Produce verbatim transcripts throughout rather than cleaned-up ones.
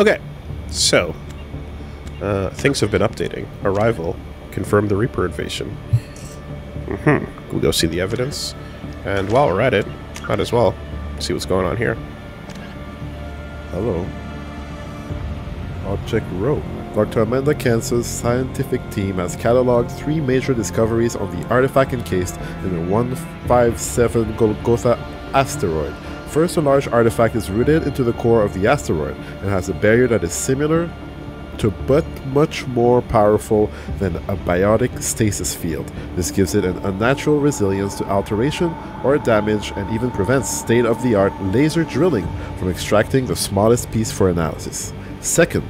Okay, so uh, things have been updating. Arrival confirmed the Reaper invasion. Mm-hmm. We'll go see the evidence, and while we're at it, might as well see what's going on here. Hello. Object Row. Doctor Amanda Kenson's scientific team has cataloged three major discoveries on the artifact encased in the one five seven Golgotha asteroid. First, a large artifact is rooted into the core of the asteroid and has a barrier that is similar to but much more powerful than a biotic stasis field. This gives it an unnatural resilience to alteration or damage and even prevents state-of-the-art laser drilling from extracting the smallest piece for analysis. Second,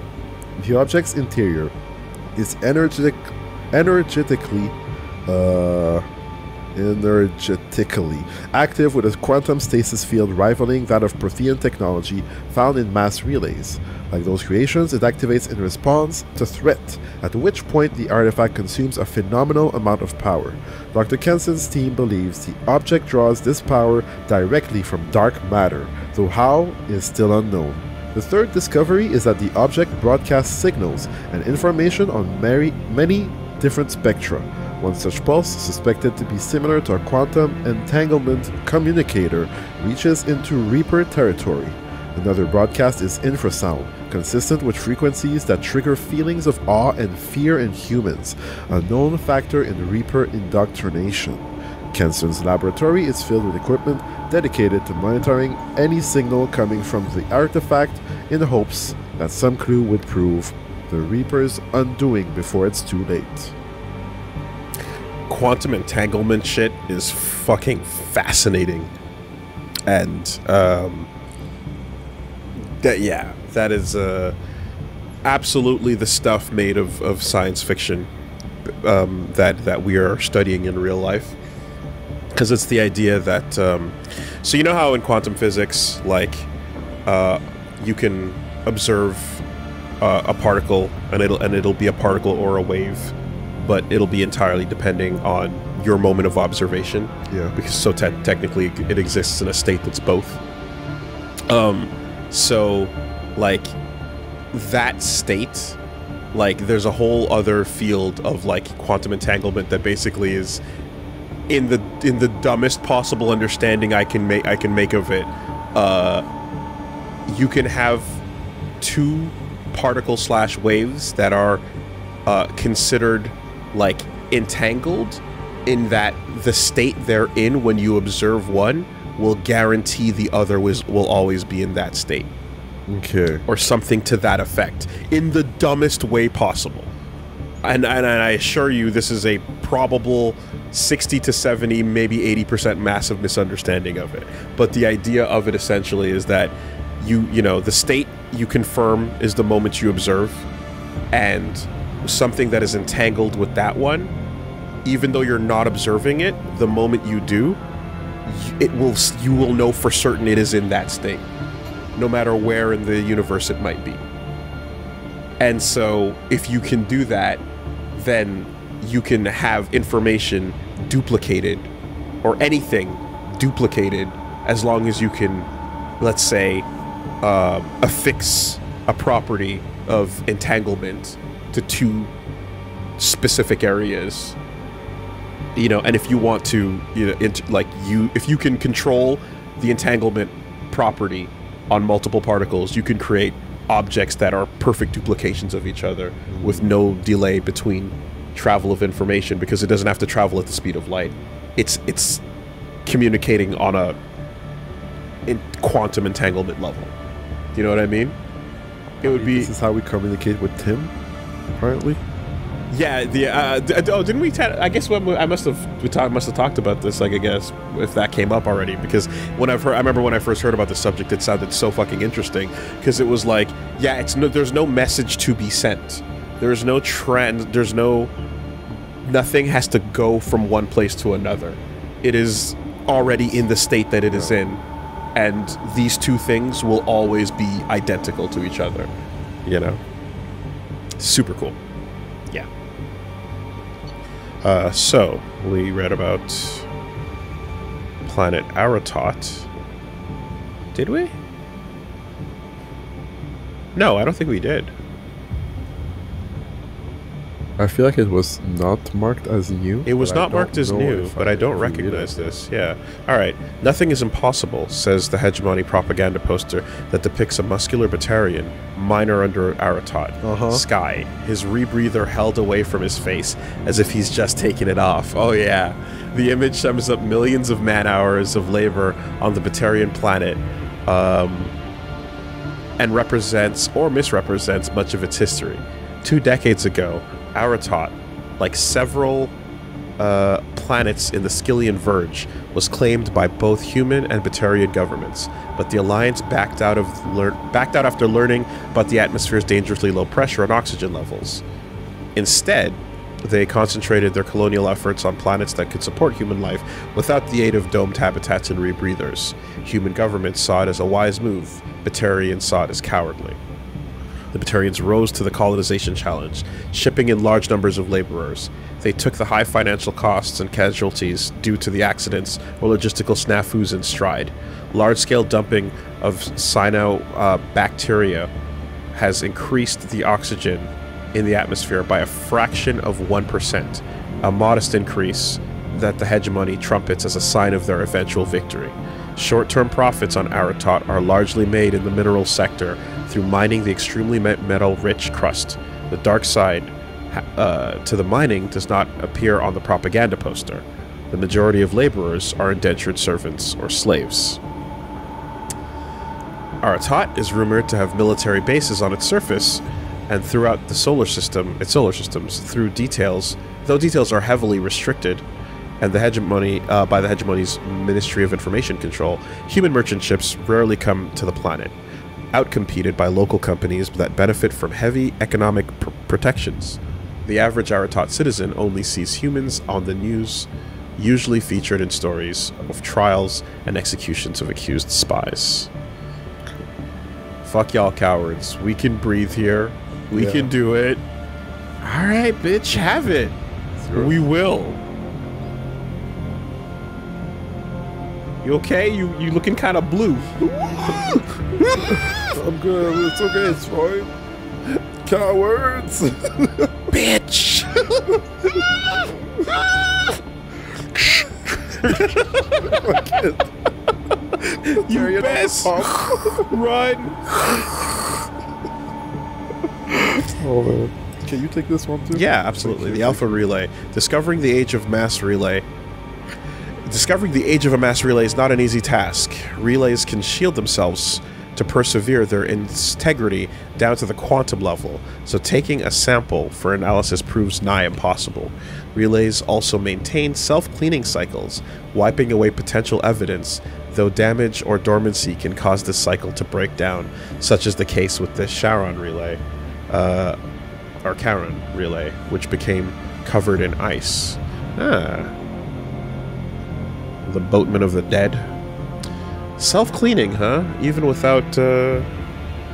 the object's interior is energetic, energetically, uh, energetically active with a quantum stasis field rivaling that of Prothean technology found in mass relays. Like those creations, it activates in response to threat, at which point the artifact consumes a phenomenal amount of power. Doctor Kenson's team believes the object draws this power directly from dark matter, though how is still unknown. The third discovery is that the object broadcasts signals and information on many, many different spectra. One such pulse, suspected to be similar to a quantum entanglement communicator, reaches into Reaper territory. Another broadcast is infrasound, consistent with frequencies that trigger feelings of awe and fear in humans, a known factor in Reaper indoctrination. Kenson's laboratory is filled with equipment dedicated to monitoring any signal coming from the artifact in hopes that some clue would prove the Reaper's undoing before it's too late. Quantum entanglement shit is fucking fascinating, and um, that yeah, that is uh, absolutely the stuff made of, of science fiction um, that that we are studying in real life, because it's the idea that um, so you know how in quantum physics, like uh, you can observe uh, a particle and it'll and it'll be a particle or a wave, but it'll be entirely depending on your moment of observation. Yeah. Because so te technically it exists in a state that's both. Um, so like that state, like there's a whole other field of like quantum entanglement that basically is in the in the dumbest possible understanding I can make I can make of it. Uh, you can have two particle slash waves that are uh, considered like entangled, in that the state they're in when you observe one will guarantee the other was will always be in that state. Okay. Or something to that effect, in the dumbest way possible. And, and, and I assure you, this is a probable sixty to seventy, maybe eighty percent massive misunderstanding of it. But the idea of it essentially is that you, you know, the state you confirm is the moment you observe, and something that is entangled with that one, even though you're not observing it, the moment you do, it will you will know for certain it is in that state, no matter where in the universe it might be. And so if you can do that, then you can have information duplicated, or anything duplicated, as long as you can, let's say, uh, affix a property of entanglement to two specific areas, you know. And if you want to, you know, int like you, if you can control the entanglement property on multiple particles, you can create objects that are perfect duplications of each other with no delay between travel of information, because it doesn't have to travel at the speed of light. It's it's communicating on a in quantum entanglement level. Do you know what I mean? It would be. This is how we communicate with Tim. Apparently, yeah. The uh, d oh, didn't we? I guess when we, I must have we talked must have talked about this. Like, I guess if that came up already, because when I've heard, I remember when I first heard about this subject, it sounded so fucking interesting, because it was like, yeah, it's no, there's no message to be sent, there's no trend, there's no nothing has to go from one place to another. It is already in the state that it is in, and these two things will always be identical to each other. You know. Super cool. Yeah. Uh, so, we read about planet Aratot. Did we? No, I don't think we did. I feel like it was not marked as new. It was not marked as new, but I don't recognize this. Yeah. Alright. Nothing is impossible, says the hegemony propaganda poster that depicts a muscular Batarian, minor under Aratot, uh-huh. Sky, his rebreather held away from his face, as if he's just taken it off. Oh yeah. The image sums up millions of man-hours of labor on the Batarian planet, um, and represents, or misrepresents, much of its history. Two decades ago, Aratot, like several uh, planets in the Skillian Verge, was claimed by both human and Batarian governments, but the Alliance backed out of lear backed out after learning about the atmosphere's dangerously low pressure and oxygen levels. Instead, they concentrated their colonial efforts on planets that could support human life without the aid of domed habitats and rebreathers. Human governments saw it as a wise move. Batarians saw it as cowardly. The Batarians rose to the colonization challenge, shipping in large numbers of laborers. They took the high financial costs and casualties due to the accidents or logistical snafus in stride. Large-scale dumping of cyanobacteria uh, has increased the oxygen in the atmosphere by a fraction of one percent, a modest increase that the hegemony trumpets as a sign of their eventual victory. Short-term profits on Aratot are largely made in the mineral sector through mining the extremely metal-rich crust. The dark side uh, to the mining does not appear on the propaganda poster. The majority of laborers are indentured servants or slaves. Aratot is rumored to have military bases on its surface and throughout the solar system, its solar systems, through details, though details are heavily restricted, and the hegemony, uh, by the hegemony's Ministry of Information Control, human merchant ships rarely come to the planet, outcompeted by local companies that benefit from heavy economic pr protections. The average Aratot citizen only sees humans on the news, usually featured in stories of trials and executions of accused spies. Fuck y'all cowards. We can breathe here. We yeah. can do it. Alright, bitch, have it. We will. You okay? You you looking kind of blue? I'm good. It's okay. It's fine. Cowards, bitch. You best run. Oh man. Can you take this one too? Yeah, absolutely. The Alpha Relay, discovering the age of mass relay. Discovering the age of a mass relay is not an easy task. Relays can shield themselves to persevere their integrity down to the quantum level, so taking a sample for analysis proves nigh impossible. Relays also maintain self-cleaning cycles, wiping away potential evidence, though damage or dormancy can cause this cycle to break down, such is the case with the Charon Relay, uh, or Charon Relay, which became covered in ice. Ah. The boatman of the dead. Self-cleaning, huh? Even without, uh...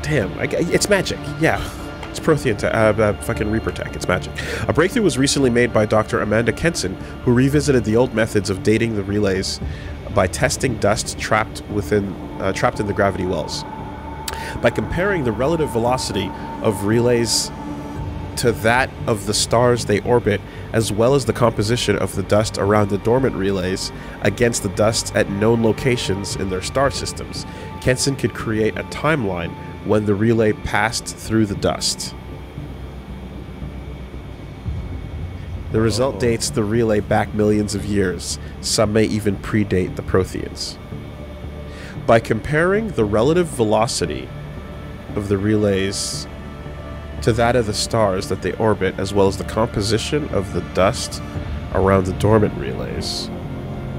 Damn, I, it's magic, yeah. It's Prothean tech, uh, uh, fucking Reaper tech, it's magic. A breakthrough was recently made by Doctor Amanda Kenson, who revisited the old methods of dating the relays by testing dust trapped within, uh, trapped in the gravity wells. By comparing the relative velocity of relays to that of the stars they orbit, as well as the composition of the dust around the dormant relays against the dust at known locations in their star systems, Kenson could create a timeline when the relay passed through the dust. The result oh. dates the relay back millions of years. Some may even predate the Protheans. By comparing the relative velocity of the relays to that of the stars that they orbit, as well as the composition of the dust around the dormant relays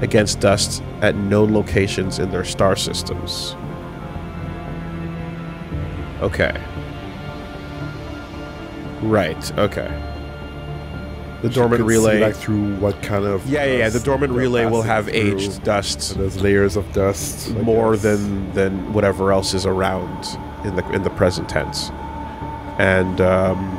against dust at known locations in their star systems. Okay. Right, okay. The dormant relay... Like through what kind of... Yeah, yeah, yeah, the dormant relay will have aged dust. There's layers of dust. More than, than whatever else is around in the, in the present tense. And um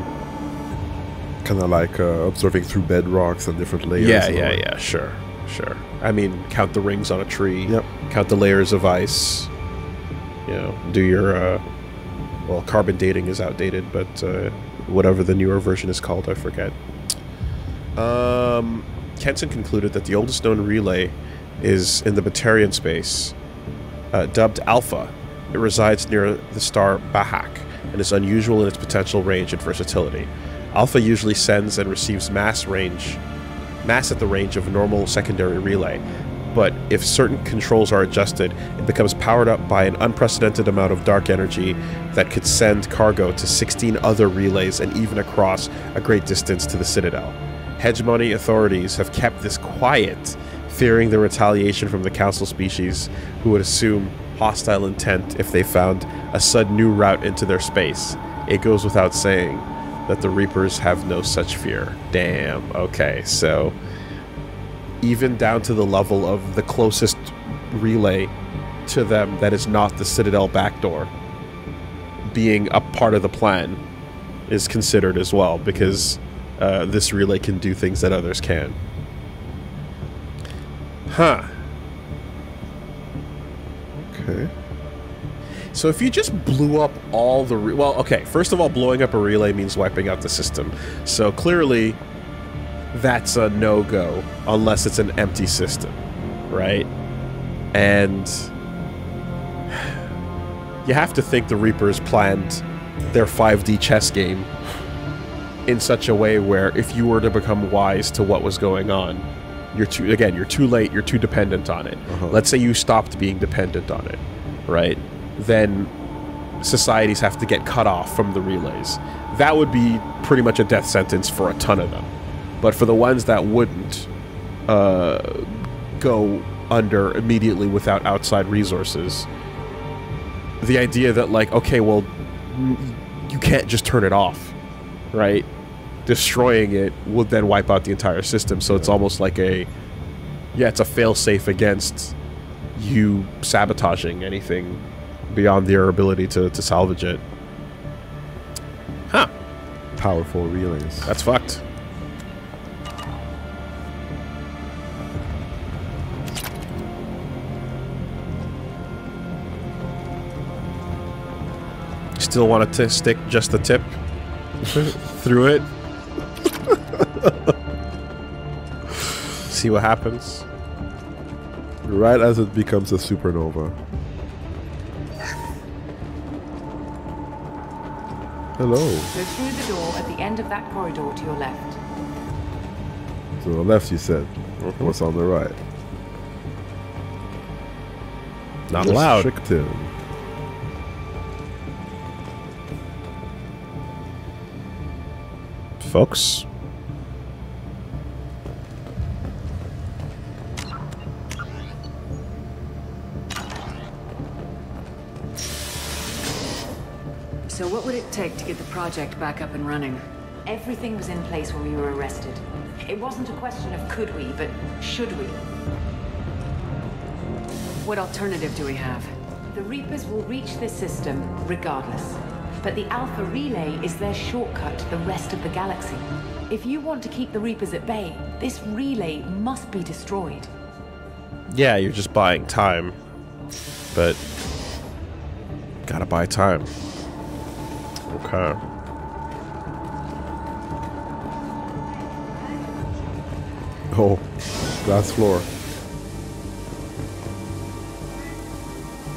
kind of like uh, observing through bedrocks and different layers. Yeah, yeah, like. yeah, sure, sure. I mean, count the rings on a tree. Yep. Count the layers of ice. You know, do your uh, well, carbon dating is outdated, but uh, whatever the newer version is called, I forget. Um, Kenson concluded that the oldest known relay is in the Batarian space, uh, dubbed Alpha. It resides near the star Bahak and is unusual in its potential range and versatility. Alpha usually sends and receives mass range, mass at the range of a normal secondary relay, but if certain controls are adjusted, it becomes powered up by an unprecedented amount of dark energy that could send cargo to sixteen other relays and even across a great distance to the Citadel. Hegemony authorities have kept this quiet, fearing the retaliation from the Council species, who would assume hostile intent if they found a sudden new route into their space. It goes without saying that the Reapers have no such fear. Damn, okay, so even down to the level of the closest relay to them that is not the Citadel backdoor being a part of the plan is considered as well, because uh, this relay can do things that others can. Huh. Okay. So if you just blew up all the... Re well, okay, first of all, blowing up a relay means wiping out the system. So clearly, that's a no-go, unless it's an empty system, right? And you have to think the Reapers planned their five D chess game in such a way where if you were to become wise to what was going on, you're too, again, you're too late, you're too dependent on it. Uh-huh. Let's say you stopped being dependent on it, right? Then societies have to get cut off from the relays. That would be pretty much a death sentence for a ton of them. But for the ones that wouldn't uh, go under immediately without outside resources, the idea that, like, okay, well, you can't just turn it off, right? Destroying it would then wipe out the entire system. So it's almost like a, yeah, it's a fail-safe against you sabotaging anything beyond their ability to, to salvage it. Huh. Powerful relays. That's fucked. Still want to stick just the tip through it. See what happens. Right as it becomes a supernova. Hello. Go through the door at the end of that corridor to your left. To the left, you said. Mm-hmm. What's on the right? Not loud. Restrictive. Folks. So what would it take to get the project back up and running? Everything was in place when we were arrested. It wasn't a question of could we, but should we? What alternative do we have? The Reapers will reach this system regardless. But the Alpha Relay is their shortcut to the rest of the galaxy. If you want to keep the Reapers at bay, this relay must be destroyed. Yeah, you're just buying time. But... gotta buy time. Okay. Oh, glass floor.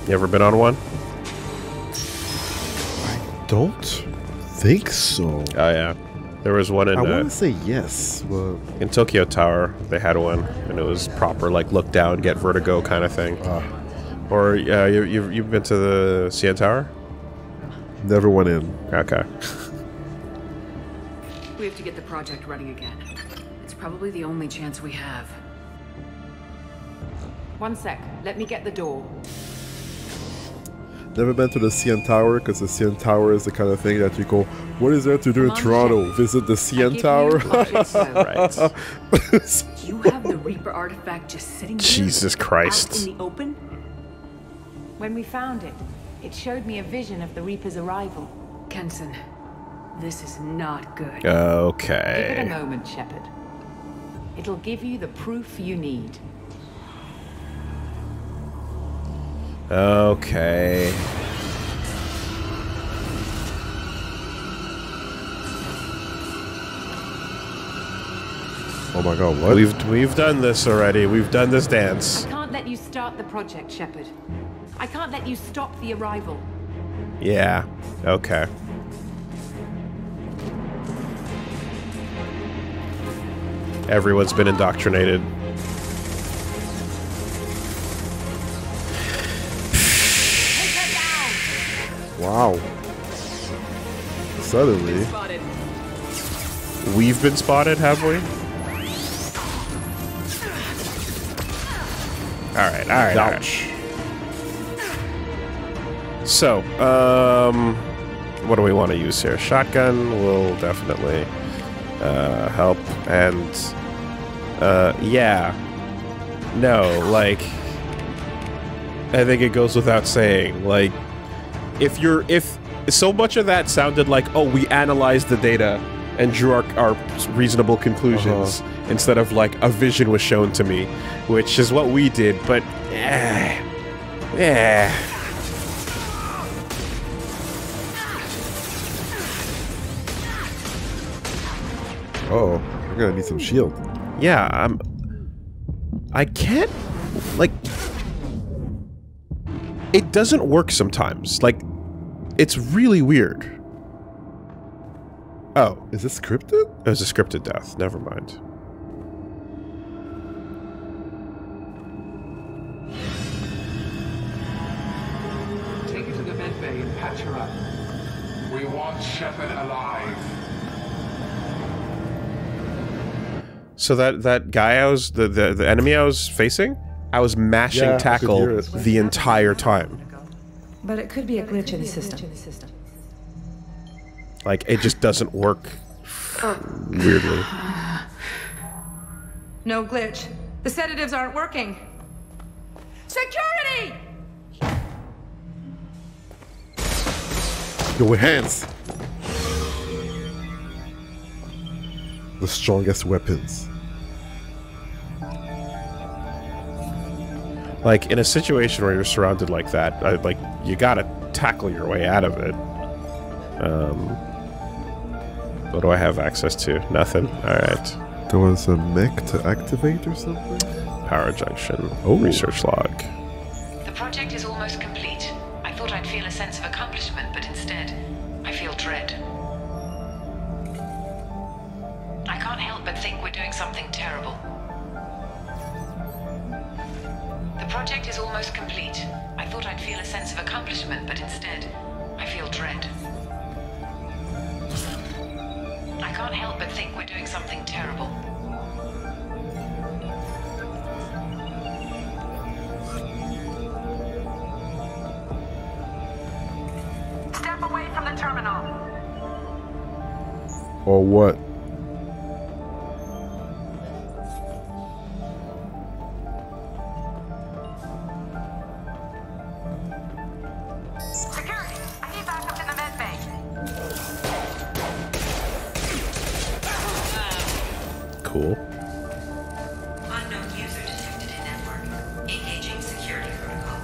You ever been on one? Don't think so. Oh yeah, there was one in. I want to uh, say yes, but in Tokyo Tower they had one, and it was proper like look down, get vertigo kind of thing. Uh, or uh, you you've, you've been to the C N Tower? Never went in. Okay. We have to get the project running again. It's probably the only chance we have. One sec. Let me get the door. Never been to the C N Tower, because the C N Tower is the kind of thing that you go, what is there to do in Toronto? Visit the C N Tower? Right. You have the Reaper artifact just sitting there? Jesus Christ. In the open? When we found it, it showed me a vision of the Reaper's arrival. Kenson, this is not good. Okay. Give it a moment, Shepard. It'll give you the proof you need. Okay. Oh my god, what? We've, we've done this already. We've done this dance. I can't let you start the project, Shepard. I can't let you stop the arrival. Yeah, okay. Everyone's been indoctrinated. Wow. Suddenly. We've been spotted, have we? Alright, alright, ouch. Right. So, um... what do we want to use here? Shotgun will definitely uh, help, and... Uh, yeah. No, like... I think it goes without saying, like... If you're, if so much of that sounded like, oh, we analyzed the data and drew our, our reasonable conclusions, uh-huh. instead of like a vision was shown to me, which is what we did, but eh, eh. Oh, we're gonna need some shield. Yeah, I'm. I can't, like. It doesn't work sometimes. Like, it's really weird. Oh. Is this scripted? It was a scripted death. Never mind. Take her to the med bay and patch her up. We want Shepard alive. So that, that guy I was, the, the, the enemy I was facing? I was mashing yeah, tackle the entire time. But it could be a glitch in the system. Like, it just doesn't work. Uh, weirdly. No glitch. The sedatives aren't working. Security! Yo, with hands! The strongest weapons. Like, in a situation where you're surrounded like that, I, like, you gotta tackle your way out of it. Um, what do I have access to? Nothing. Alright. There was a mech to activate or something? Power junction. Oh. Research log. The project is almost complete. I thought I'd feel a sense of accomplishment, but instead, I feel dread. I can't help but think we're doing something terrible. The project is almost complete. I thought I'd feel a sense of accomplishment, but instead, I feel dread. I can't help but think we're doing something terrible. Step away from the terminal. Or what? Cool. Unknown user detected in network. Engaging security protocol.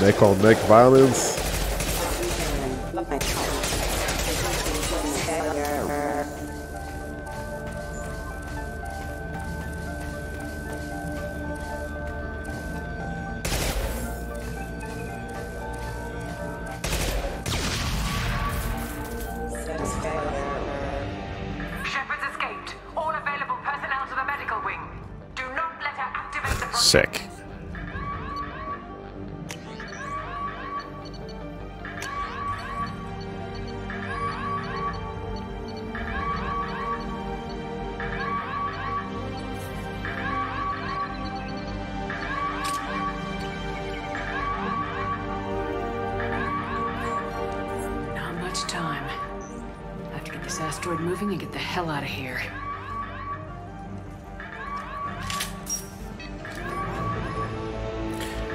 Neck on neck violence. Sick. Not much time. I have to get this asteroid moving and get the hell out of here.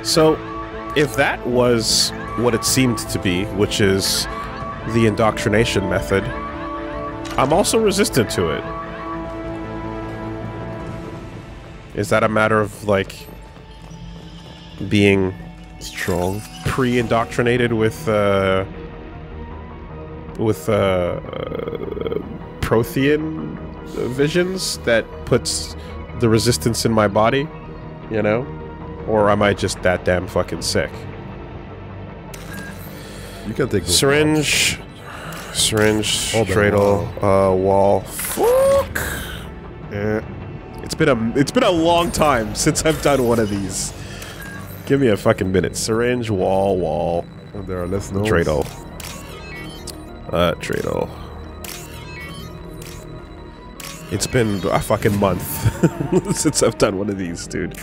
So, if that was what it seemed to be, which is the indoctrination method, I'm also resistant to it. Is that a matter of, like, being strong, pre-indoctrinated with, uh, with, uh, uh, Prothean visions that puts the resistance in my body, you know? Or am I just that damn fucking sick? You can take syringe, down. syringe, dreidel, uh, wall. Fuck. Yeah. It's been a it's been a long time since I've done one of these. Give me a fucking minute. Syringe, wall, wall. And there are less nodes. Dreidel. Uh, dreidel. It's been a fucking month since I've done one of these, dude.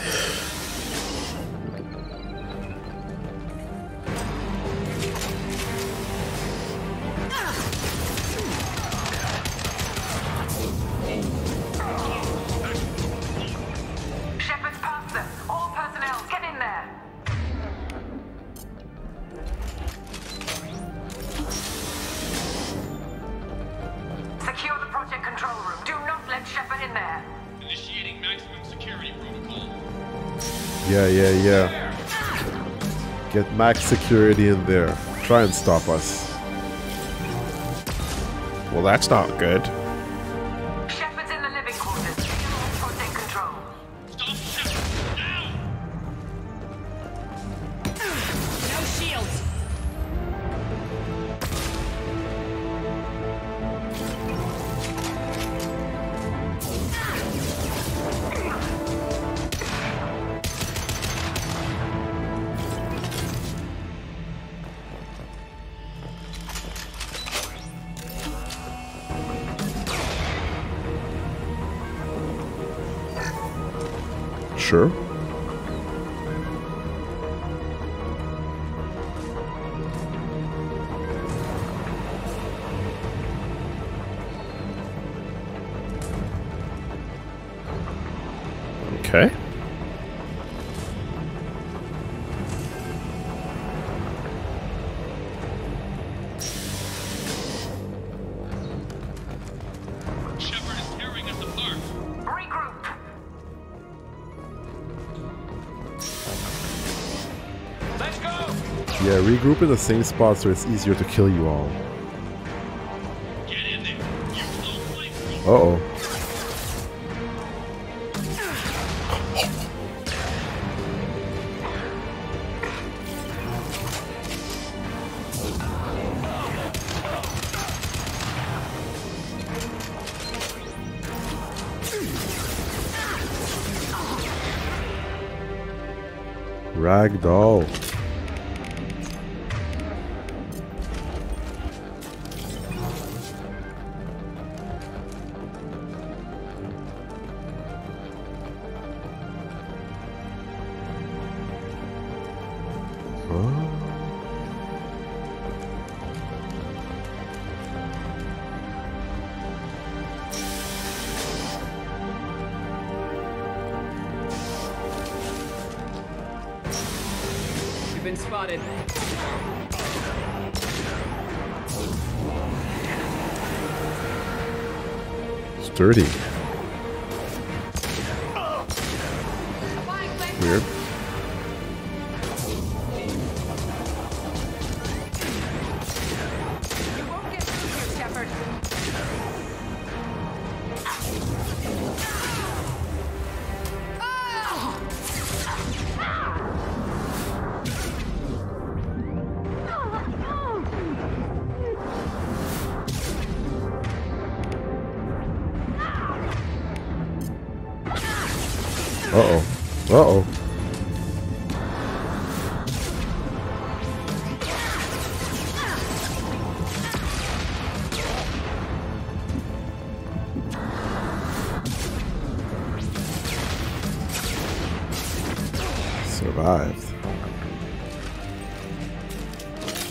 Get max security in there. Try and stop us. Well, that's not good. Shepard's in the living quarters. Take control. Stop Shepard now! No shields. Sure. Okay. Yeah, regroup in the same spot so it's easier to kill you all. Get in there. Uh-oh. Ragdoll. Spotted. Sturdy. Weird.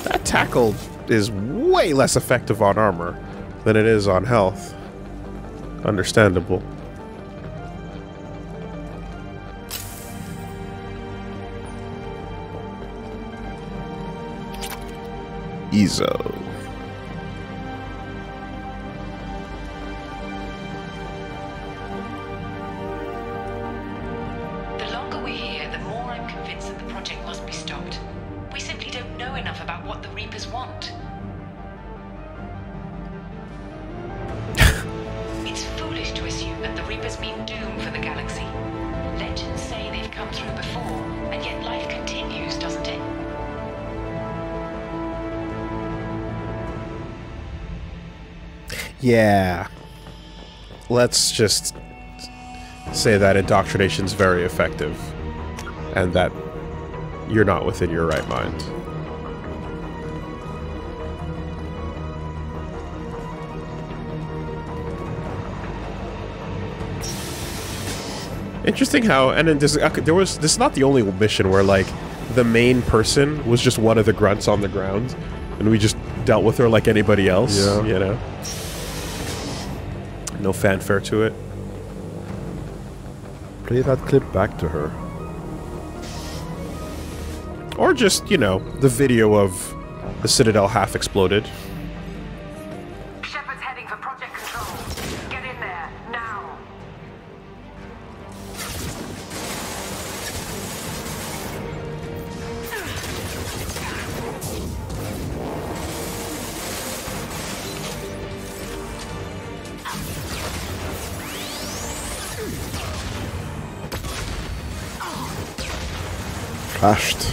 That tackle is way less effective on armor than it is on health. Understandable. Ezo. all, I'm convinced that the project must be stopped. We simply don't know enough about what the Reapers want. It's foolish to assume that the Reapers mean doom for the galaxy. Legends say they've come through before, and yet life continues, doesn't it? Yeah. Let's just say that indoctrination's very effective, and that you're not within your right mind. Interesting how, and then this, okay, there was, this is not the only mission where, like, the main person was just one of the grunts on the ground, and we just dealt with her like anybody else, yeah. you know? No fanfare to it. Play that clip back to her. Or just, you know, the video of the Citadel half exploded. Shepard's heading for Project Control. Get in there, now. Crashed.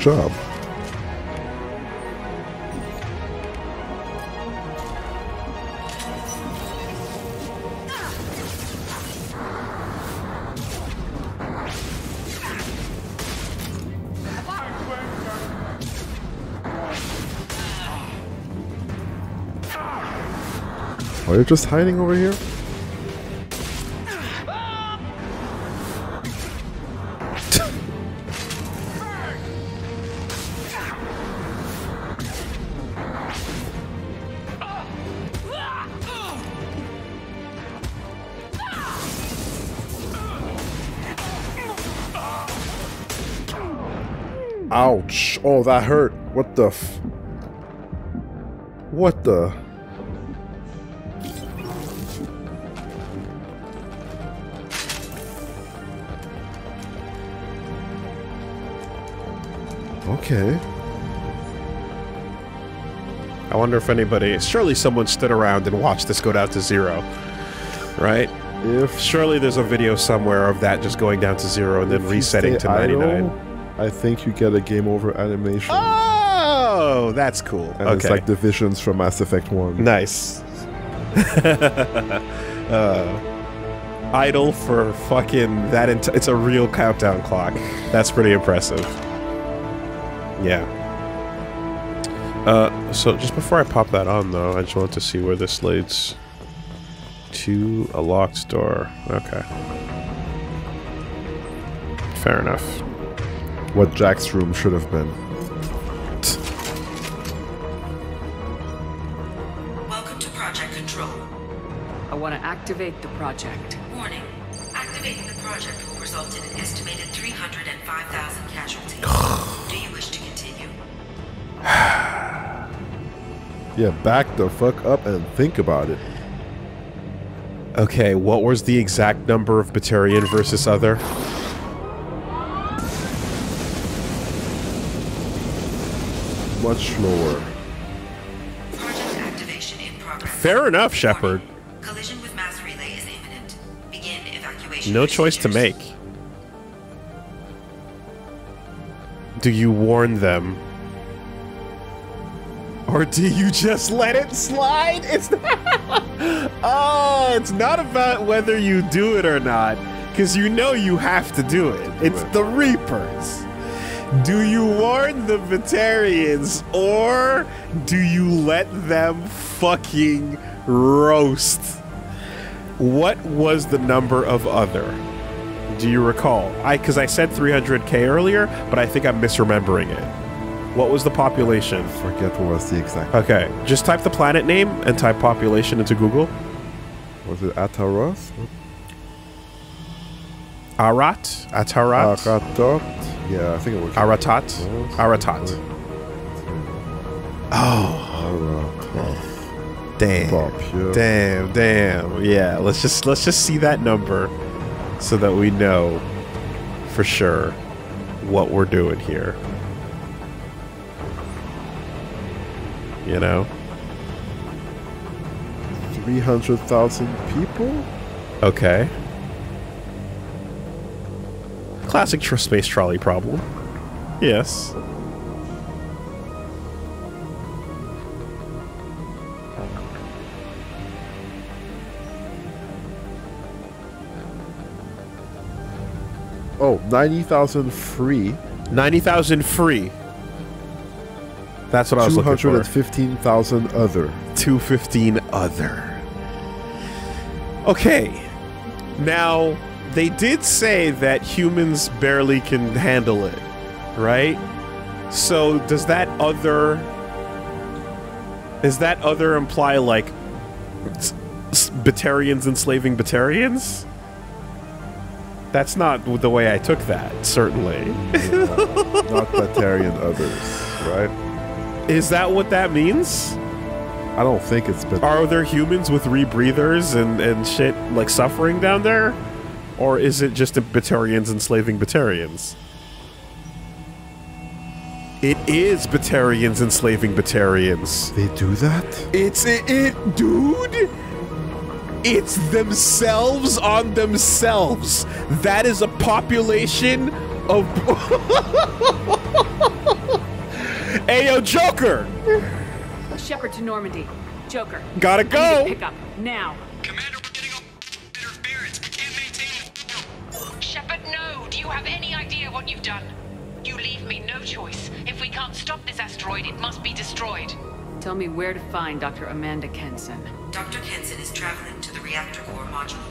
Job. Are you just hiding over here? Ouch. Oh, that hurt. What the f... What the... Okay. I wonder if anybody... Surely someone stood around and watched this go down to zero. Right? If... Surely there's a video somewhere of that just going down to zero and then resetting to ninety-nine. I think you get a game over animation. Oh, that's cool. And okay. It's like the visions from Mass Effect one. Nice. uh, idle for fucking that. It's a real countdown clock. That's pretty impressive. Yeah. Uh, so just before I pop that on, though, I just want to see where this leads. To a locked door. Okay. Fair enough. What Jack's room should have been. Welcome to Project Control. I want to activate the project. Warning. Activating the project will result in an estimated three hundred five thousand casualties. Do you wish to continue? Yeah, back the fuck up and think about it. Okay, what was the exact number of Batarian versus other? Much lower. Project activation in progress. Fair enough, Shepard. Collision with mass relay is imminent. Begin evacuation. No choice to make. Do you warn them? Or do you just let it slide? It's not, oh, it's not about whether you do it or not. because you know you have to do it. It's the Reapers. Do you warn the Batarians, or do you let them fucking roast? What was the number of other? Do you recall? I because I said three hundred K earlier, but I think I'm misremembering it. What was the population? I forget what was the exact. Okay, just type the planet name and type population into Google. Was it Ataros? Arat? Atarat? Aratot? Yeah, I think it was. Aratot? Aratot. Oh. Aratot. Damn. Pop, yeah. Damn, damn. Yeah, let's just let's just see that number so that we know for sure what we're doing here. You know? three hundred thousand people? Okay. Classic tr space trolley problem. Yes. Oh, ninety thousand free. ninety thousand free. That's what I was looking for. two hundred fifteen thousand other. two hundred fifteen other. Okay. Now, they did say that humans barely can handle it, right? So does that other, does that other imply like Batarians enslaving Batarians? That's not the way I took that, certainly. Yeah, not Batarian others, right? Is that what that means? I don't think it's Batarian. Are there humans with rebreathers and, and shit like suffering down there? Or is it just the Batarians enslaving Batarians? It is Batarians enslaving Batarians. They do that? It's it, it dude! It's themselves on themselves. That is a population of... Ayo, Joker! Shepard to Normandy. Joker. Gotta go! I need to pick up, now. Commander, we're getting a interference. Shepard, no! Do you have any idea what you've done? You leave me no choice. If we can't stop this asteroid, it must be destroyed. Tell me where to find Doctor Amanda Kenson. Doctor Kenson is traveling to the reactor core module.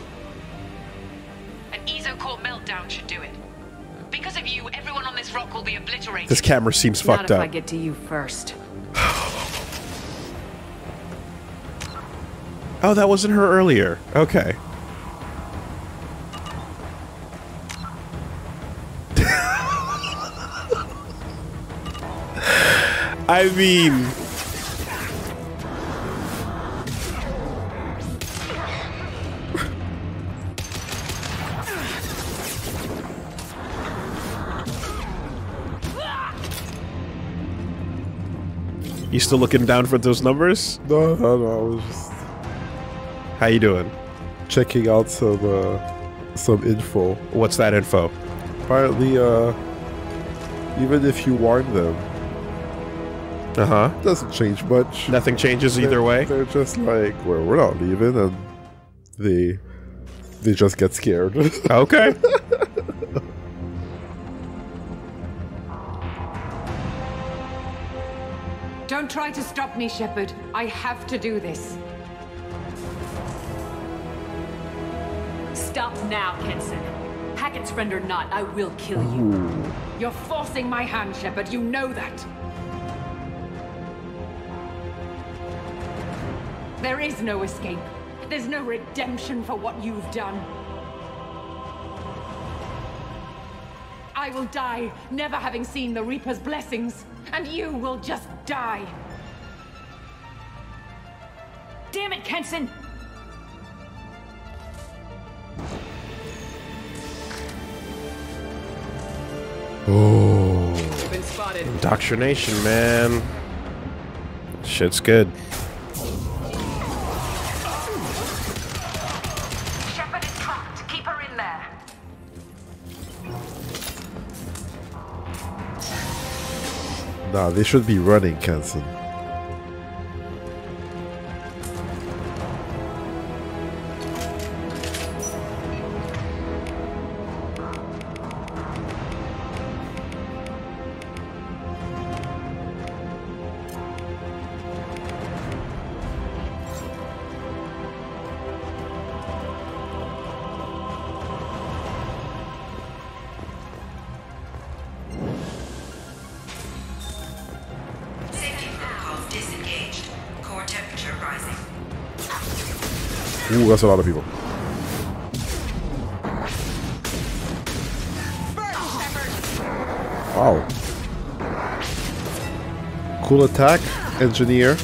An Ezo-core meltdown should do it. Because of you, everyone on this rock will be obliterated. This camera seems fucked up. Not if I get to you first. Oh, that wasn't her earlier. Okay. I mean... You still looking down for those numbers? No, no, no, I was just... How you doing? Checking out some, uh, some info. What's that info? Apparently, uh, even if you warn them, Uh-huh. doesn't change much. Nothing changes either they're, way? They're just like, well, we're not leaving, and they, they just get scared. Okay. Don't try to stop me, Shepard. I have to do this. Stop now, Kenson. Hackett's friend or not, I will kill you. Ooh. You're forcing my hand, Shepard. You know that. There is no escape. There's no redemption for what you've done. I will die, never having seen the Reaper's blessings, and you will just die. Damn it, Kenson! Oh. Been spotted. Indoctrination, man. Shit's good. Nah, they should be running, Kenson. Ooh, that's a lot of people. Wow. Cool attack, engineer.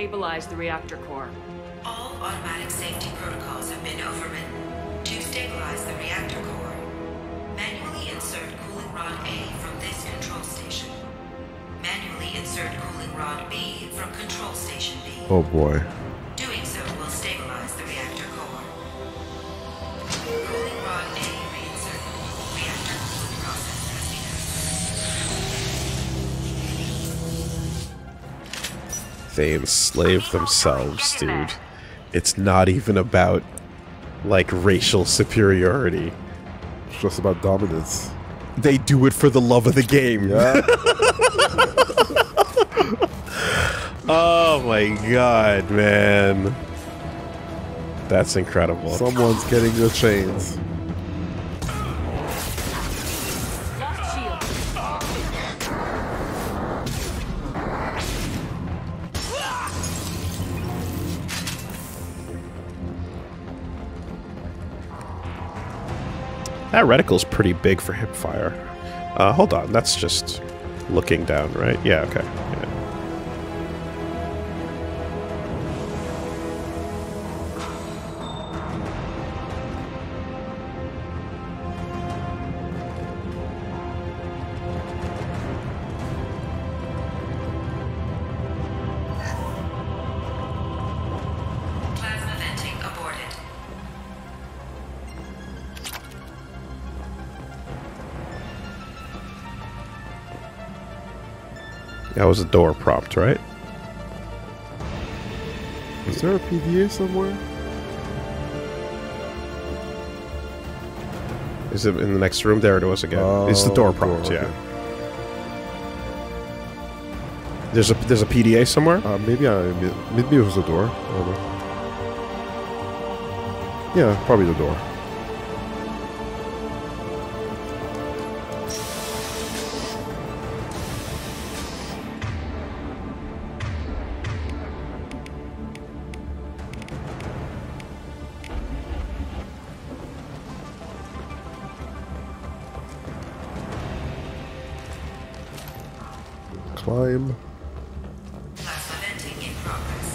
Stabilize the reactor core. All automatic safety protocols have been overridden. To stabilize the reactor core, manually insert cooling rod A from this control station. Manually insert cooling rod B from control station B. Oh boy. Doing so will stabilize the reactor core. Cooling rod A reinserted. Reactor cooling process has begun. They slave themselves, dude. It's not even about, like, racial superiority. It's just about dominance. They do it for the love of the game. Yeah. Oh my god, man. That's incredible. Someone's getting your chains. That reticle's pretty big for hip fire. Uh, hold on, that's just looking down, right? Yeah, okay. That was a door prompt, right? Is there a P D A somewhere? Is it in the next room? There it was again. Oh, it's the door prompt, door, okay. Yeah. There's a there's a P D A somewhere? Uh, maybe I maybe it was the door. I don't know. Yeah, probably the door. Climb. Plasma venting in progress.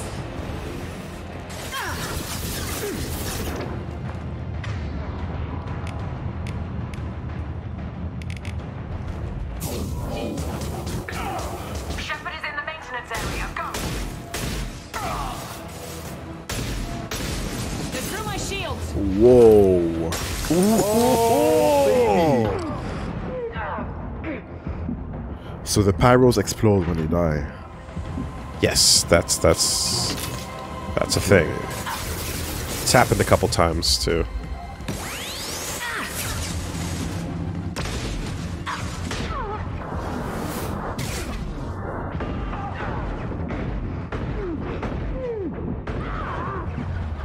Shepard is in the maintenance area. Go. They're through my shields. Whoa. Whoa. So the pyros explode when they die. Yes, that's that's that's a thing. It's happened a couple times too.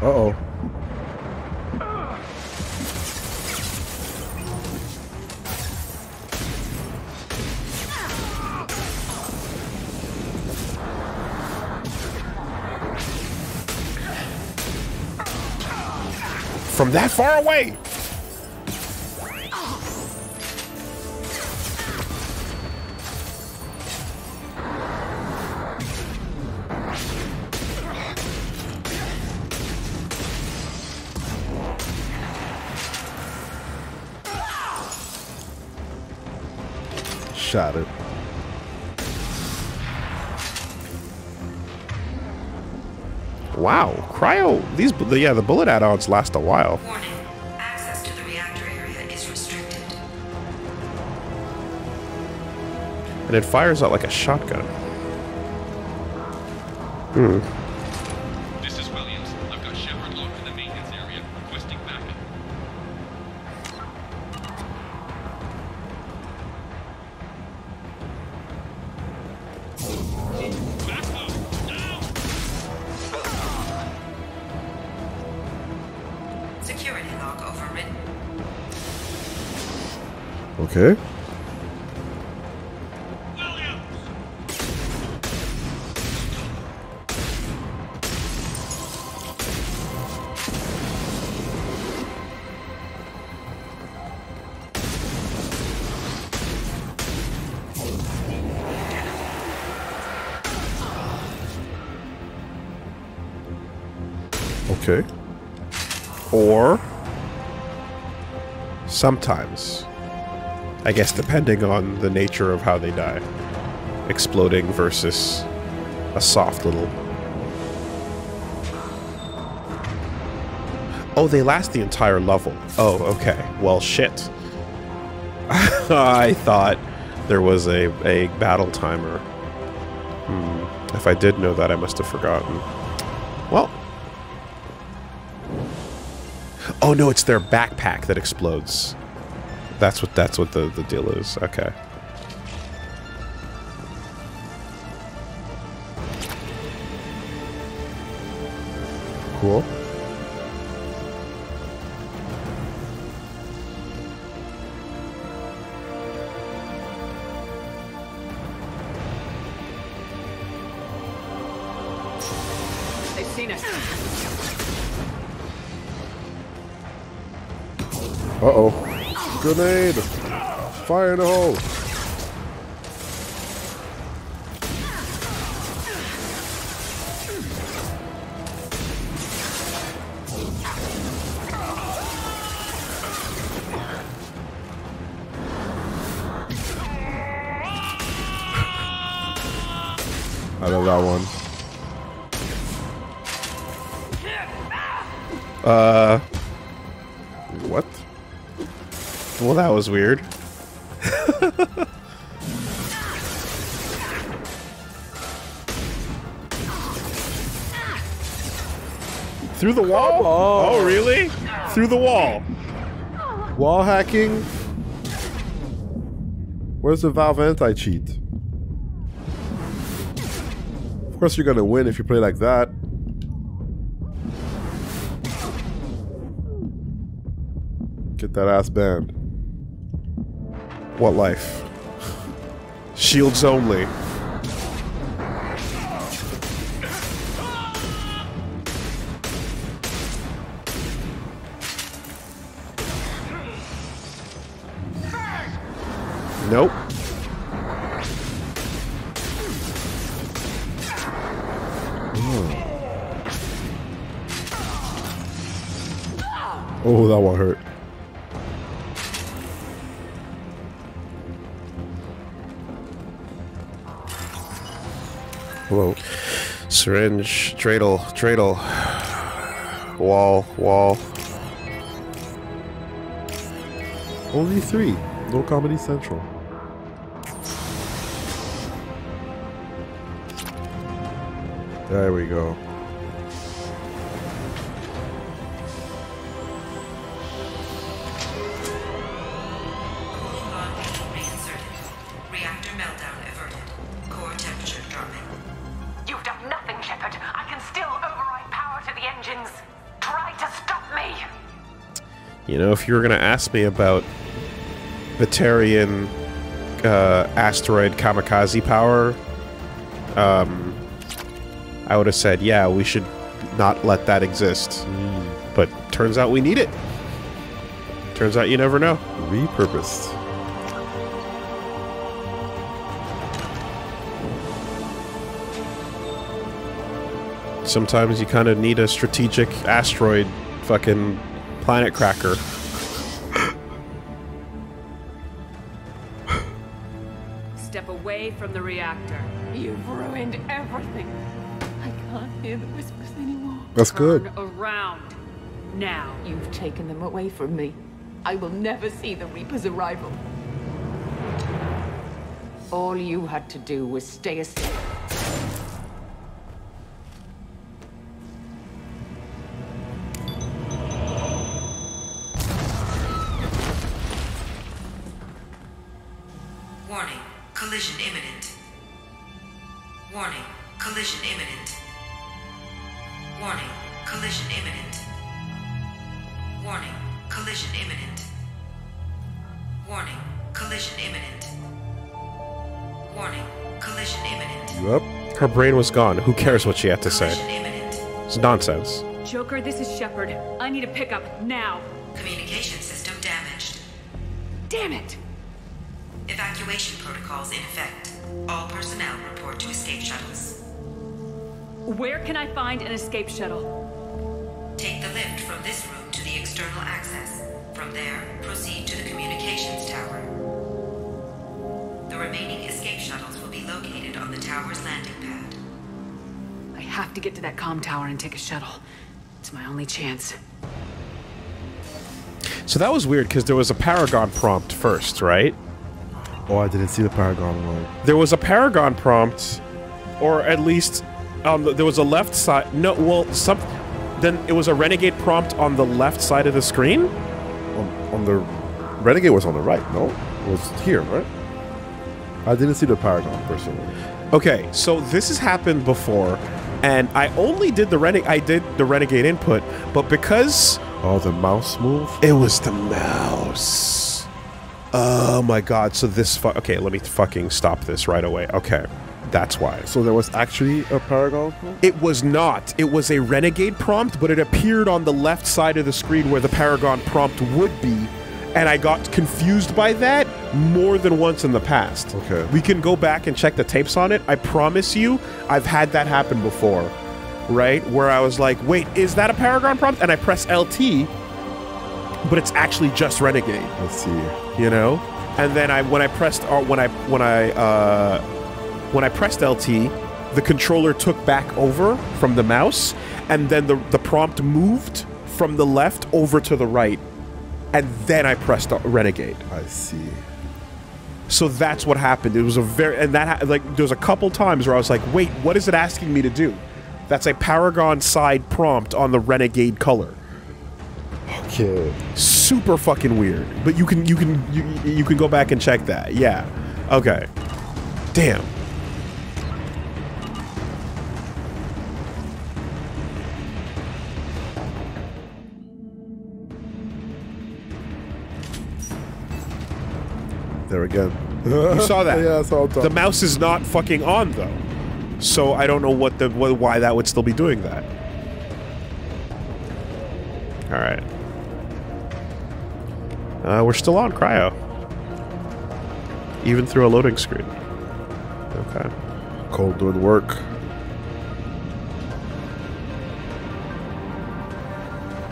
Uh-oh. From that far away! Shot it. Wow, cryo. These, yeah, the bullet add-ons last a while. Warning. Access to the reactor area is restricted. And it fires out like a shotgun. Hmm. This is Williams. I've got Shepard locked in the maintenance area, requesting backup. Security log overridden. Okay. Okay. Or sometimes, I guess, depending on the nature of how they die, exploding versus a soft little. Oh, they last the entire level. Oh, okay. Well, shit. I thought there was a a battle timer. Hmm. If I did know that, I must have forgotten. Well. Oh no, it's their backpack that explodes. That's what that's what the, the deal is. Okay. Cool. They've seen us. Uh-oh. Grenade! Fire in the hole! I love that one. Uh... What? Well, that was weird. Through the wall? Oh, oh, really? Through the wall. Wall hacking? Where's the Valve anti-cheat? Of course you're gonna win if you play like that. Get that ass banned. What life? Shields only. Nope. Oh, oh that one hurt. Hello. Syringe, dreidel, dreidel. Wall, wall. Only three. No Comedy Central. There we go. You know, if you were going to ask me about Batarian uh, asteroid kamikaze power, um, I would have said, yeah, we should not let that exist. Mm. But turns out we need it. Turns out you never know. Repurposed. Sometimes you kind of need a strategic asteroid fucking... planet cracker. Step away from the reactor. You've ruined everything. I can't hear the whispers anymore. That's good. Turn around. Now you've taken them away from me. I will never see the Reaper's arrival. All you had to do was stay asleep. Warning, collision imminent. Warning, collision imminent. Warning, collision imminent. Yep. Her brain was gone. Who cares what she had to collision say? Imminent. It's nonsense. Joker, this is Shepard. I need a pickup now. Communication system damaged. Damn it! Evacuation protocols in effect. All personnel report to escape shuttles. Where can I find an escape shuttle? Take the lift from this room to the external access. From there, proceed to the communications tower. The remaining escape shuttles will be located on the tower's landing pad. I have to get to that comm tower and take a shuttle. It's my only chance. So that was weird, because there was a Paragon prompt first, right? Oh, I didn't see the Paragon one. There was a Paragon prompt, or at least um, there was a left side. No, well, some. Then it was a Renegade prompt on the left side of the screen. On, on the Renegade was on the right. No, it was here, right? I didn't see the Paragon personally. Okay, so this has happened before, and I only did the Renegade. I did the Renegade input, but because oh, the mouse move. It was the mouse. Oh my god, so this fu- okay, let me fucking stop this right away. Okay, that's why. So there was actually a Paragon prompt? It was not. It was a Renegade prompt, but it appeared on the left side of the screen where the Paragon prompt would be, and I got confused by that more than once in the past. Okay. We can go back and check the tapes on it. I promise you, I've had that happen before, right? Where I was like, wait, is that a Paragon prompt? And I press L T, but it's actually just Renegade. Let's see. You know, and then I when I pressed uh, when I when I uh, when I pressed L T, the controller took back over from the mouse, and then the the prompt moved from the left over to the right, and then I pressed Renegade. I see. So that's what happened. It was a very and that like there was a couple times where I was like, wait, what is it asking me to do? That's a Paragon side prompt on the Renegade color. Okay. Super fucking weird, but you can you can you, you can go back and check that. Yeah. Okay. Damn. There again. You saw that. Yeah, I saw it. The mouse is not fucking on though, so I don't know what the what, why that would still be doing that. All right. Uh, we're still on cryo. Even through a loading screen. Okay. Cold doing work.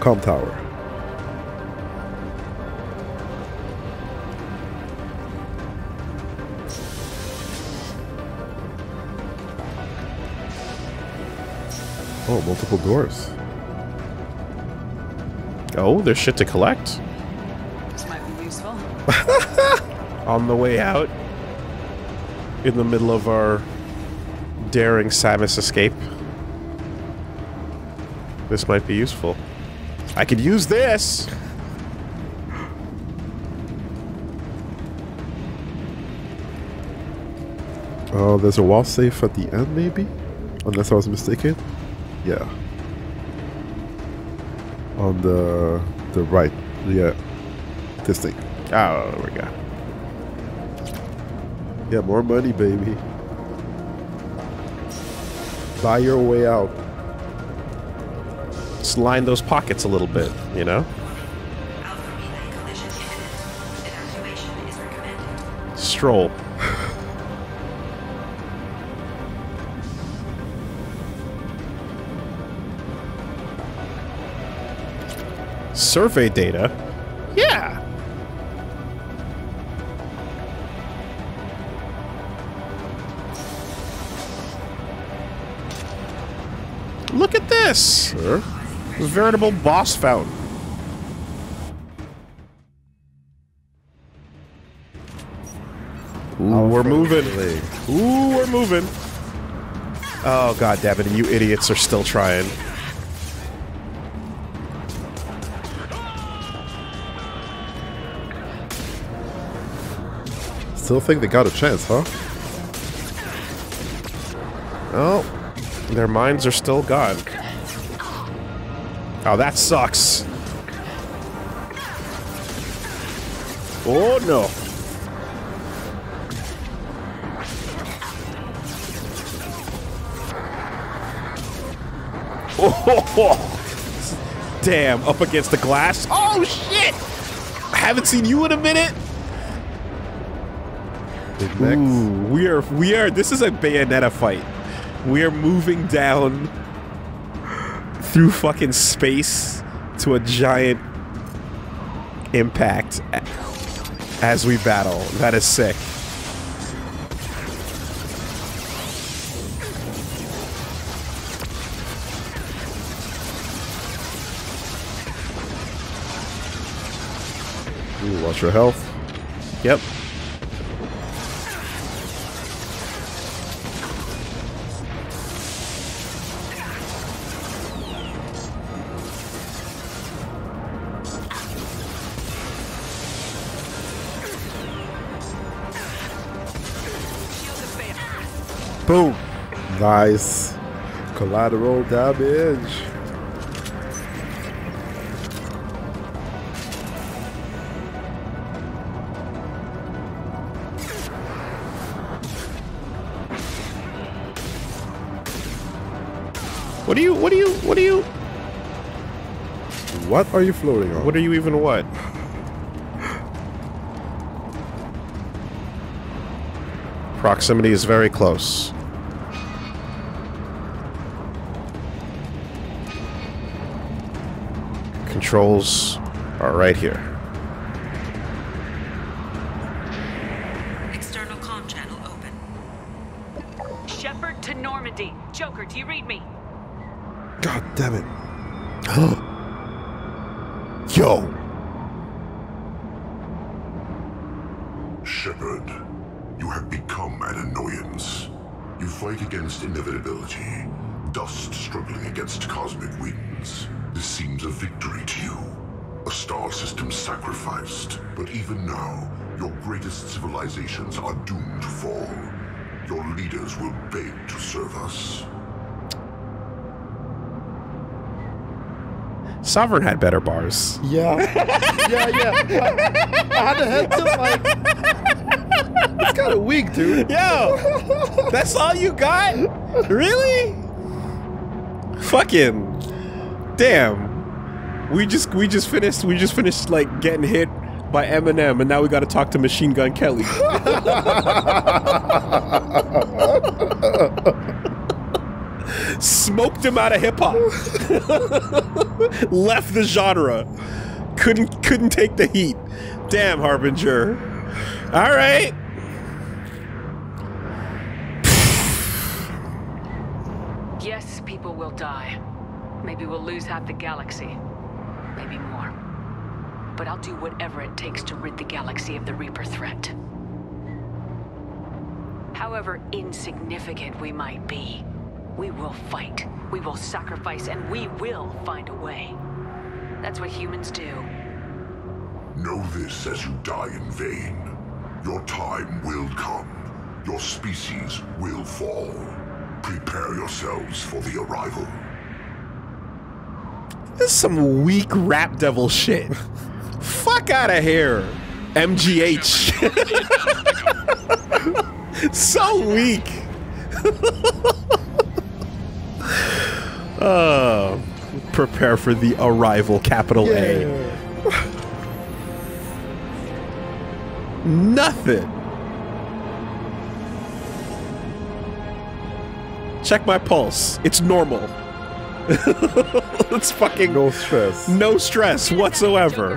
Comm tower. Oh, multiple doors. Oh, there's shit to collect. On the way out, in the middle of our daring Samus escape, this might be useful. I could use this. Oh, uh, there's a wall safe at the end, maybe, unless I was mistaken. Yeah. On the the right, yeah. This thing. Oh, there we go. Yeah, more money, baby. Buy your way out. Just line those pockets a little bit, you know? Alpha Relay collision imminent. Evacuation is recommended. Stroll. Survey data? Yeah! Look at this! Sure. Veritable boss fountain. Ooh, oh, we're moving. Really. Ooh, we're moving. Oh, god damn it, and you idiots are still trying. Still think they got a chance, huh? Oh. Their minds are still gone. Oh, that sucks. Oh no. Oh, ho, ho. Damn, up against the glass. Oh shit! I haven't seen you in a minute. Ooh, we are we are this is a Bayonetta fight. We are moving down through fucking space to a giant impact as we battle. That is sick. Ooh, watch your health. Yep. Boom! Nice. Collateral damage. What are you, what are you, what are you? What are you floating on? What are you even what? Proximity is very close. Controls are right here. External comm channel open. Shepard to Normandy. Joker, do you read me? God damn it. Yo. Shepard, you have become an annoyance. You fight against inevitability. Dust struggling against cosmic winds. This seems a victory to you, a star system sacrificed, but even now, your greatest civilizations are doomed to fall. Your leaders will beg to serve us. Sovereign had better bars. Yeah. Yeah, yeah. I, I had a head to like... It's kind of weak, dude. Yo! That's all you got? Really? Fucking... Damn, we just we just finished we just finished like getting hit by Eminem, and now we got to talk to Machine Gun Kelly. Smoked him out of hip hop. Left the genre. Couldn't couldn't take the heat. Damn, Harbinger. All right. Yes, people will die. Maybe we'll lose half the galaxy. Maybe more. But I'll do whatever it takes to rid the galaxy of the Reaper threat. However insignificant we might be, we will fight, we will sacrifice, and we will find a way. That's what humans do. Know this as you die in vain. Your time will come. Your species will fall. Prepare yourselves for the arrival. This is some weak rap devil shit. Fuck out of here, M G H. So weak. Oh, prepare for the arrival, capital A. Nothing. Check my pulse. It's normal. It's fucking no stress. No stress whatsoever.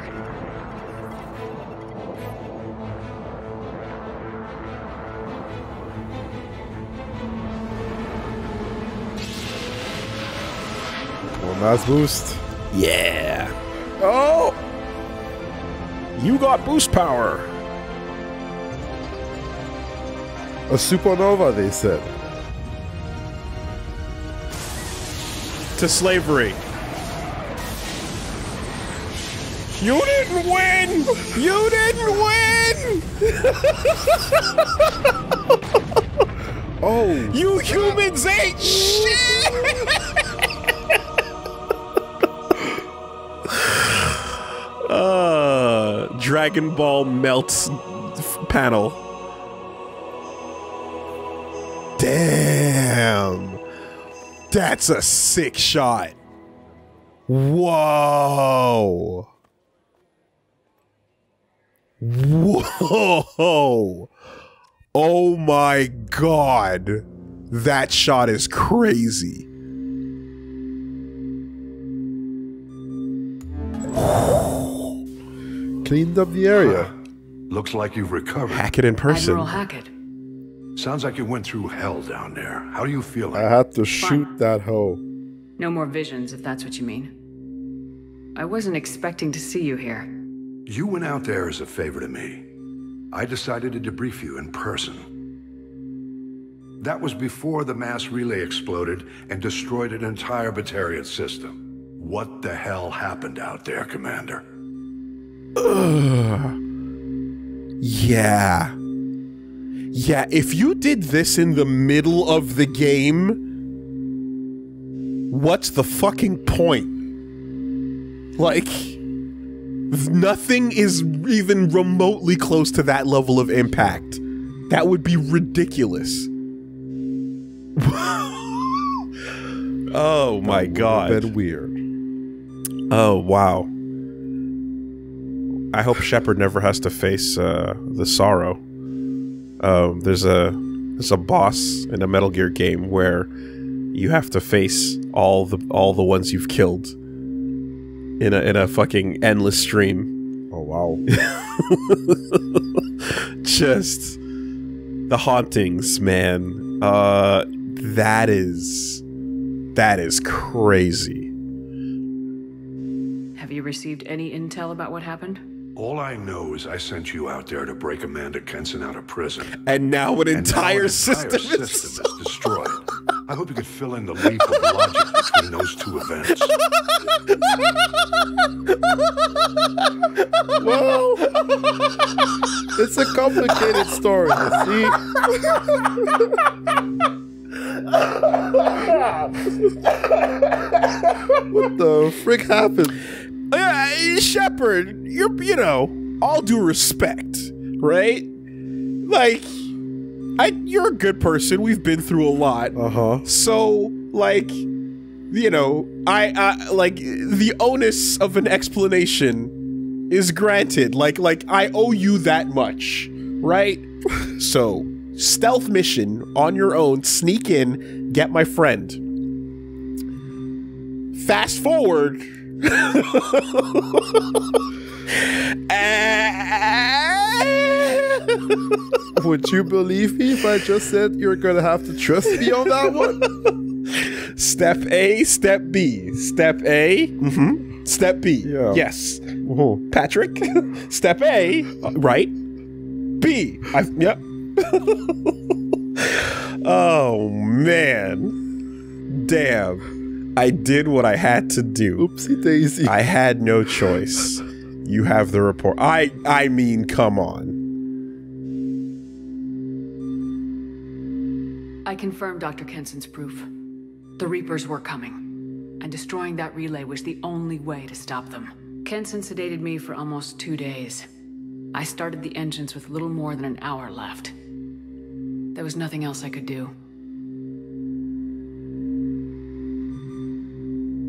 One last boost. Yeah. Oh, you got boost power. A supernova, they said. To slavery. You didn't win! You didn't win! Oh. You humans ain't shit! uh, Dragon Ball melts panel. Damn. That's a sick shot. Whoa. Whoa. Oh my God. That shot is crazy. Cleaned up the area. Huh. Looks like you've recovered. Hackett in person. Admiral Hackett. Sounds like you went through hell down there. How do you feel? I had to shoot Fine. that hoe. No more visions, if that's what you mean. I wasn't expecting to see you here. You went out there as a favor to me. I decided to debrief you in person. That was before the mass relay exploded and destroyed an entire Batarian system. What the hell happened out there, Commander? Ugh. Yeah. Yeah, if you did this in the middle of the game, what's the fucking point? Like, nothing is even remotely close to that level of impact. That would be ridiculous. Oh my God. That would have been weird. Oh, wow. I hope Shepard never has to face uh, the sorrow. Um, there's a there's a boss in a Metal Gear game where you have to face all the all the ones you've killed in a in a fucking endless stream. Oh wow. Just the hauntings, man. Uh that is that is crazy. Have you received any intel about what happened? All I know is I sent you out there to break Amanda Kenson out of prison. And now an and entire, now an entire system, system is, is destroyed. I hope you could fill in the leap of logic between those two events. Well, it's a complicated story, you see? What the frick happened? Uh, Shepard, you're, you know, all due respect, right? Like, I, you're a good person. We've been through a lot. Uh-huh. So, like, you know, I, I, like, the onus of an explanation is granted. Like, like, I owe you that much, right? So... stealth mission on your own, sneak in, get my friend. Fast forward. Would you believe me if I just said you're gonna have to trust me on that one? Step A, step B. Step A, mm-hmm. Step B, yeah. Yes. Uh-huh. Patrick, step A, uh, right? B, I've, yep. Oh man, damn, I did what I had to do. Oopsie daisy. I had no choice. You have the report. I I mean, come on. I confirmed Doctor Kenson's proof. The Reapers were coming, and destroying that relay was the only way to stop them. Kenson sedated me for almost two days. I started the engines with little more than an hour left. There was nothing else I could do.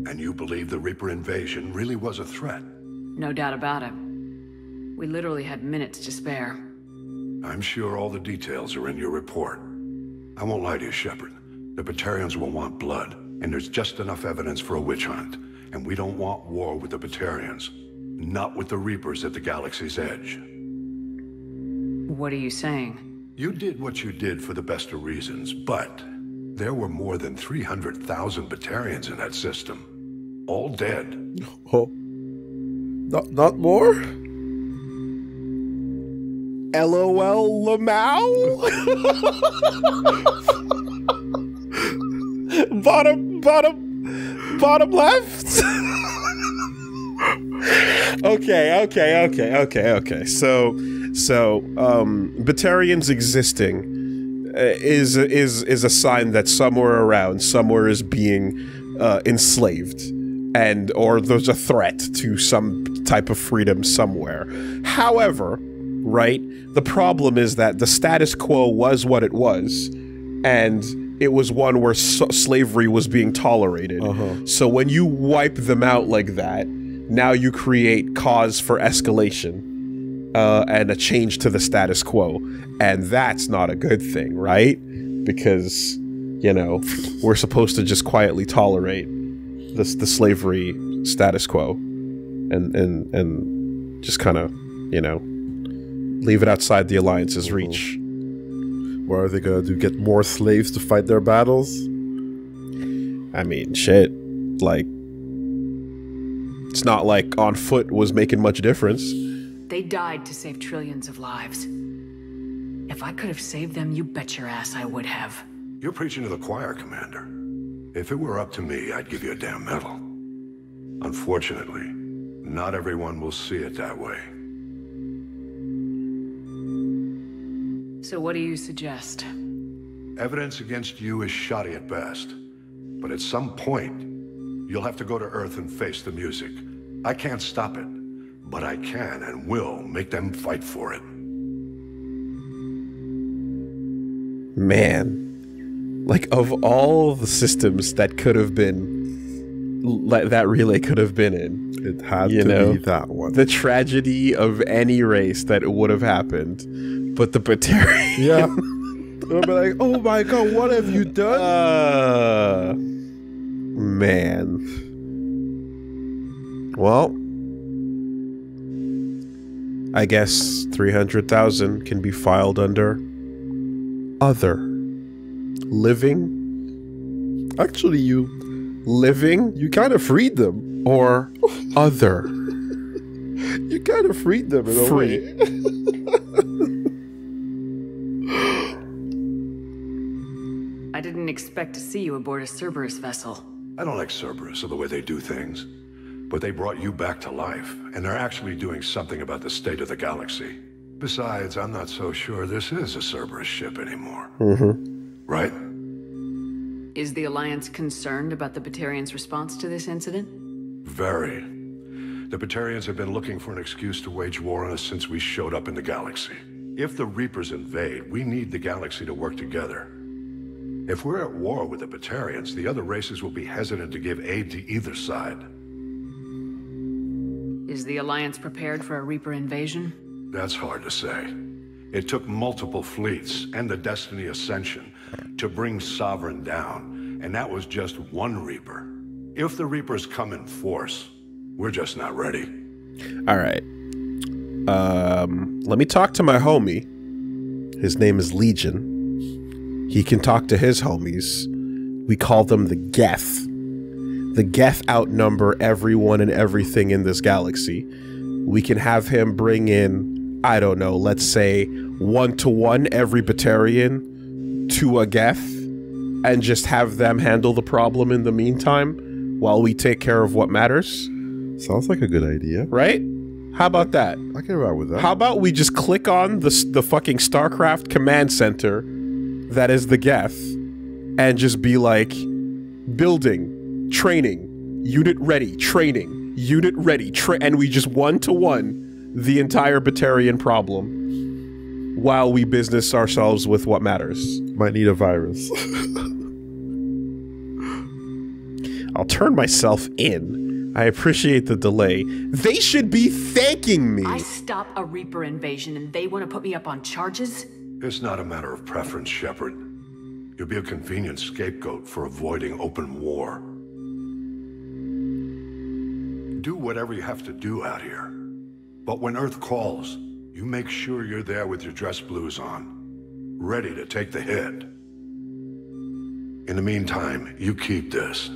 And you believe the Reaper invasion really was a threat? No doubt about it. We literally had minutes to spare. I'm sure all the details are in your report. I won't lie to you, Shepard. The Batarians will want blood, and there's just enough evidence for a witch hunt. And we don't want war with the Batarians. Not with the Reapers at the galaxy's edge. What are you saying? You did what you did for the best of reasons, but there were more than three hundred thousand Batarians in that system. All dead. Oh. Not, not more? LOL Lamau? Bottom, bottom, bottom left? Okay, okay, okay, okay, okay. So... So, um, Batarians existing uh, is is is a sign that somewhere around, somewhere is being uh, enslaved, and or there's a threat to some type of freedom somewhere. However, right, the problem is that the status quo was what it was, and it was one where so slavery was being tolerated. Uh-huh. So when you wipe them out like that, now you create cause for escalation. Uh, and a change to the status quo, and that's not a good thing, right? Because, you know, we're supposed to just quietly tolerate this the slavery status quo, and and and just kind of, you know, leave it outside the Alliance's reach. What are they gonna do? Get more slaves to fight their battles? I mean, shit, like, it's not like on foot was making much difference. They died to save trillions of lives. If I could have saved them, you bet your ass I would have. You're preaching to the choir, Commander. If it were up to me, I'd give you a damn medal. Unfortunately, not everyone will see it that way. So what do you suggest? Evidence against you is shoddy at best. But at some point, you'll have to go to Earth and face the music. I can't stop it. But I can and will make them fight for it. Man, like, of all the systems that could have been, like, that Relay could have been in, it had to know, be that one. The tragedy of any race that it would have happened, but the Batarian. Yeah, they'll be like, "Oh my God, what have you done?" Uh, man. Well. I guess three hundred thousand can be filed under other. Living? Actually, you... Living? You kind of freed them. Or other. You kind of freed them in Free. a way. I didn't expect to see you aboard a Cerberus vessel. I don't like Cerberus or the way they do things. But they brought you back to life, and they're actually doing something about the state of the galaxy. Besides, I'm not so sure this is a Cerberus ship anymore. Mm-hmm. Right? Is the Alliance concerned about the Batarians' response to this incident? Very. The Batarians have been looking for an excuse to wage war on us since we showed up in the galaxy. If the Reapers invade, we need the galaxy to work together. If we're at war with the Batarians, the other races will be hesitant to give aid to either side. Is the Alliance prepared for a Reaper invasion? That's hard to say. It took multiple fleets and the Destiny Ascension to bring Sovereign down, and that was just one Reaper. If the Reapers come in force, we're just not ready. All right. Um, let me talk to my homie. His name is Legion. He can talk to his homies. We call them the Geth. The Geth outnumber everyone and everything in this galaxy. We can have him bring in, I don't know, let's say one-to-one every Batarian to a Geth, and just have them handle the problem in the meantime while we take care of what matters. Sounds like a good idea. Right? How about that? I can ride with that. How about we just click on the, the fucking StarCraft command center that is the Geth, and just be like, building. Training, unit ready, training, unit ready, tra and we just one-to-one the entire Batarian problem while we business ourselves with what matters. Might need a virus. I'll turn myself in. I appreciate the delay. They should be thanking me. I stop a Reaper invasion and they want to put me up on charges? It's not a matter of preference, Shepard. You'll be a convenient scapegoat for avoiding open war. Do whatever you have to do out here. But when Earth calls, you make sure you're there with your dress blues on, ready to take the hit. In the meantime, you keep this.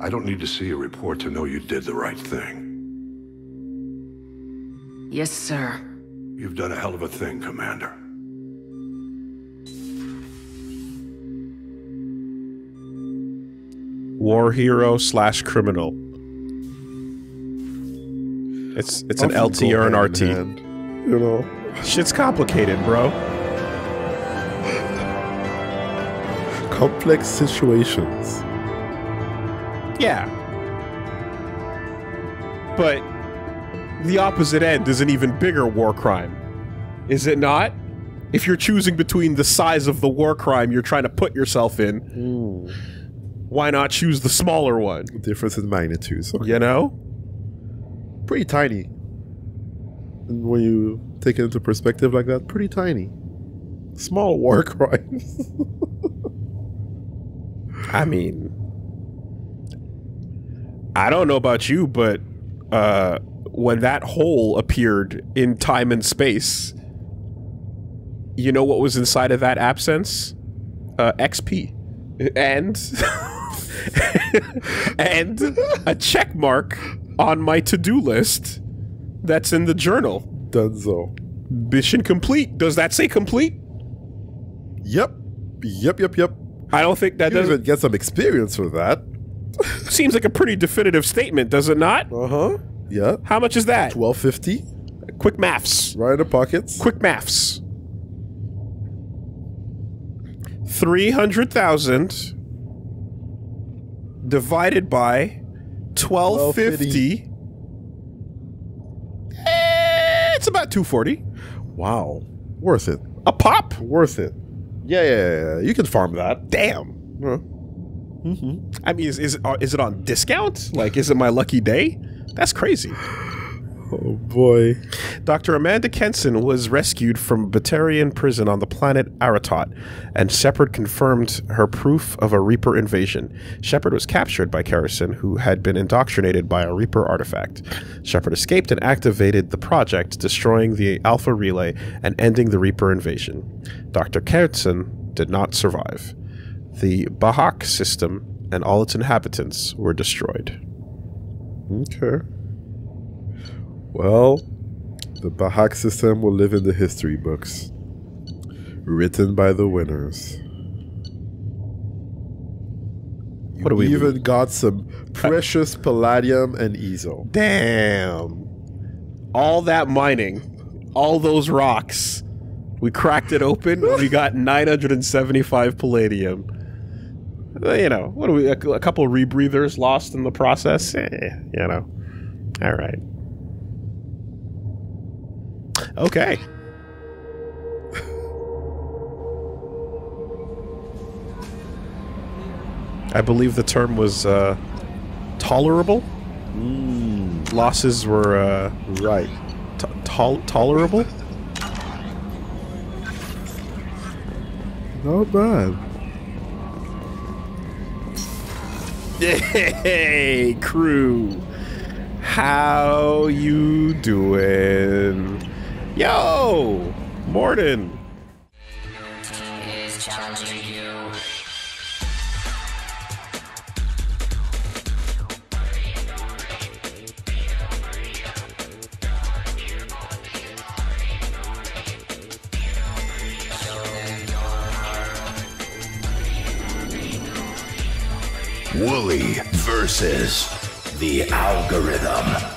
I don't need to see a report to know you did the right thing. Yes, sir. You've done a hell of a thing, Commander. War hero slash criminal. It's it's an L T or an R T. You know, shit's complicated, bro. Complex situations. Yeah. But the opposite end is an even bigger war crime. Is it not? If you're choosing between the size of the war crime you're trying to put yourself in, mm. why not choose the smaller one? The difference in magnitudes. Okay. You know? Pretty tiny. And when you take it into perspective like that, pretty tiny. Small war crimes. I mean, I don't know about you, but uh, when that hole appeared in time and space, you know what was inside of that absence? Uh, X P. And and a check mark on my to-do list that's in the journal. Dunzo. Mission complete. Does that say complete? Yep. Yep, yep, yep. I don't think that you doesn't... get some experience with that. Seems like a pretty definitive statement, does it not? Uh-huh. Yeah. How much is that? twelve fifty. Quick maths. Right in the pockets. Quick maths. three hundred thousand divided by twelve fifty. Eh, it's about two forty. Wow. Worth it. A pop? Worth it. Yeah, yeah, yeah. You can farm that. Damn. Yeah. Mm-hmm. I mean, is, is, it, is it on discount? Like, is it my lucky day? That's crazy. Oh, boy. Doctor Amanda Kenson was rescued from Batarian prison on the planet Aratot, and Shepard confirmed her proof of a Reaper invasion. Shepard was captured by Kerrison, who had been indoctrinated by a Reaper artifact. Shepard escaped and activated the project, destroying the Alpha Relay and ending the Reaper invasion. Doctor Kenson did not survive. The Bahak system and all its inhabitants were destroyed. Okay. Well, the Bahak system will live in the history books, written by the winners. You what do we even mean? Got some precious uh, palladium and Ezo. Damn! All that mining, all those rocks, we cracked it open. We got nine hundred seventy-five palladium. You know, what do we? A, a couple rebreathers lost in the process. Eh, you know, all right. Okay. I believe the term was uh, tolerable. Mm. Losses were uh, right. To tol tolerable. Not bad. Hey, crew. How you doing? Yo, Morden. It's challenging you. Woolie versus the algorithm.